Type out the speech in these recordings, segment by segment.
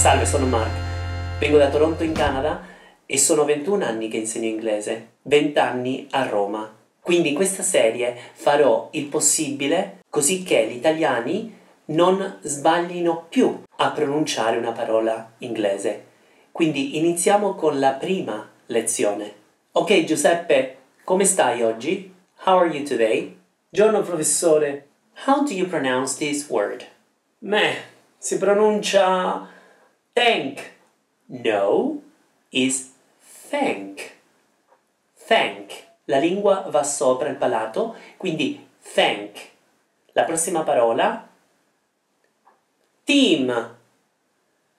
Salve, sono Mark, vengo da Toronto in Canada e sono 21 anni che insegno inglese, 20 anni a Roma. Quindi in questa serie farò il possibile così che gli italiani non sbaglino più a pronunciare una parola inglese. Quindi iniziamo con la prima lezione. Ok Giuseppe, come stai oggi? How are you today? Giorno professore. How do you pronounce this word? Si pronuncia thank. No, is thank. Thank. La lingua va sopra il palato, quindi thank. La prossima parola, team.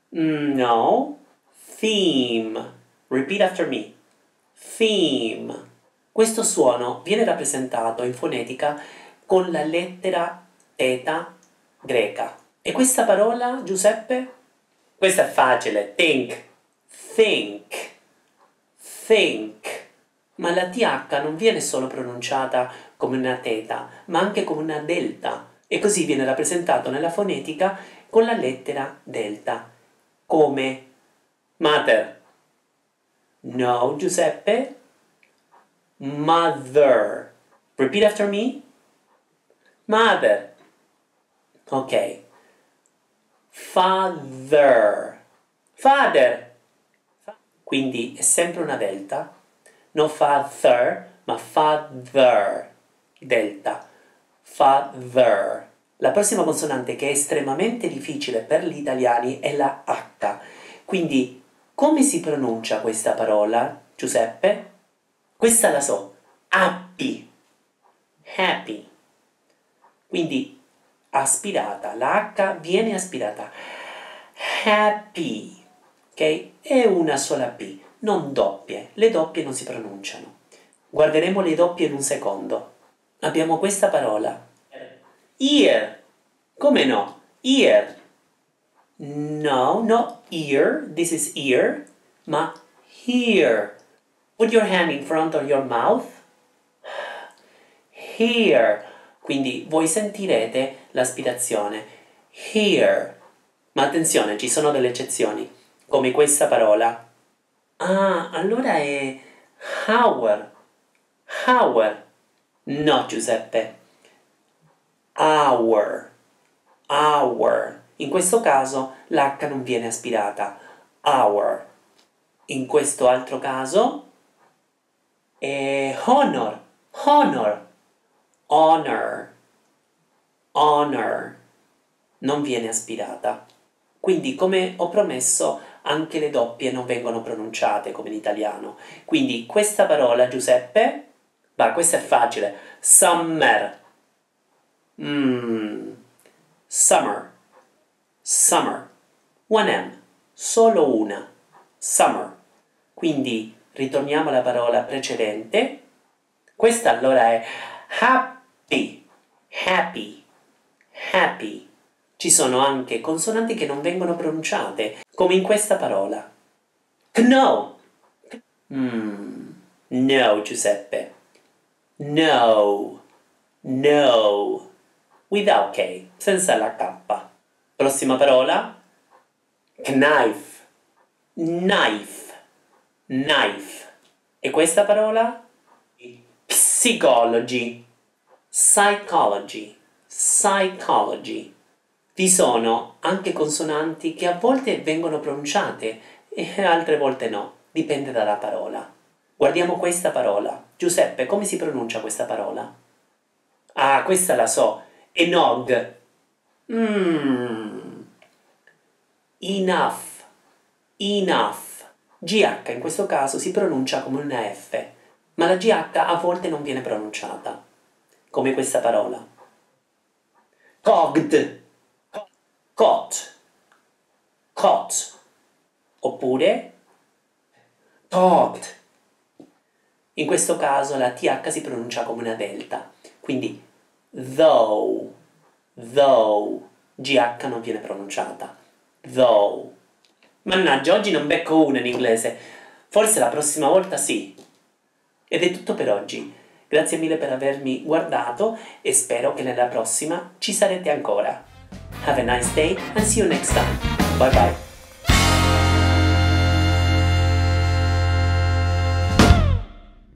No, theme. Repeat after me. Theme. Questo suono viene rappresentato in fonetica con la lettera theta greca. E questa parola, Giuseppe? Questa è facile. Think. Think. Think. Ma la TH non viene solo pronunciata come una teta, ma anche come una delta. E così viene rappresentato nella fonetica con la lettera delta. Come mother. No, Giuseppe. Mother. Repeat after me. Mother. Ok. Father. Father. Quindi è sempre una delta. Non father, ma father. Delta. Father. La prossima consonante che è estremamente difficile per gli italiani è la H. Quindi, come si pronuncia questa parola, Giuseppe? Questa la so. Happy. Happy. Quindi, aspirata. La H viene aspirata. Happy. Ok? È una sola P. Non doppie, le doppie non si pronunciano. Guarderemo le doppie in un secondo. Abbiamo questa parola. Ear. Come no? Ear. No, not ear, this is ear, ma here. Put your hand in front of your mouth. Here. Quindi voi sentirete l'aspirazione. Here. Ma attenzione, ci sono delle eccezioni, come questa parola. Ah, allora è hour. Hour. No, Giuseppe. Hour. Hour. In questo caso l'H non viene aspirata. Hour. In questo altro caso è honor. Honor. Honor. Honor. Non viene aspirata. Quindi, come ho promesso, anche le doppie non vengono pronunciate come in italiano. Quindi questa parola, Giuseppe, questa è facile. Summer. Summer. Summer. One M. Solo una. Summer. Quindi ritorniamo alla parola precedente. Questa allora è happy. Happy. Happy. Ci sono anche consonanti che non vengono pronunciate, come in questa parola. Know. No, Giuseppe. No. No. Without K, senza la K. Prossima parola. Knife. Knife. Knife. E questa parola? Psychology. Psychology. Psychology. Vi sono anche consonanti che a volte vengono pronunciate e altre volte no, dipende dalla parola. Guardiamo questa parola. Giuseppe, come si pronuncia questa parola? Ah, questa la so. Enog. Enough. Enough. GH in questo caso si pronuncia come una F, ma la GH a volte non viene pronunciata, come questa parola. Cogd. Caught. Caught. Oppure talked. In questo caso la TH si pronuncia come una delta, quindi though. Though. GH non viene pronunciata. Though. Mannaggia, oggi non becco una in inglese. Forse la prossima volta sì. Ed è tutto per oggi. Grazie mille per avermi guardato e spero che nella prossima ci sarete ancora. Have a nice day and see you next time. Bye bye.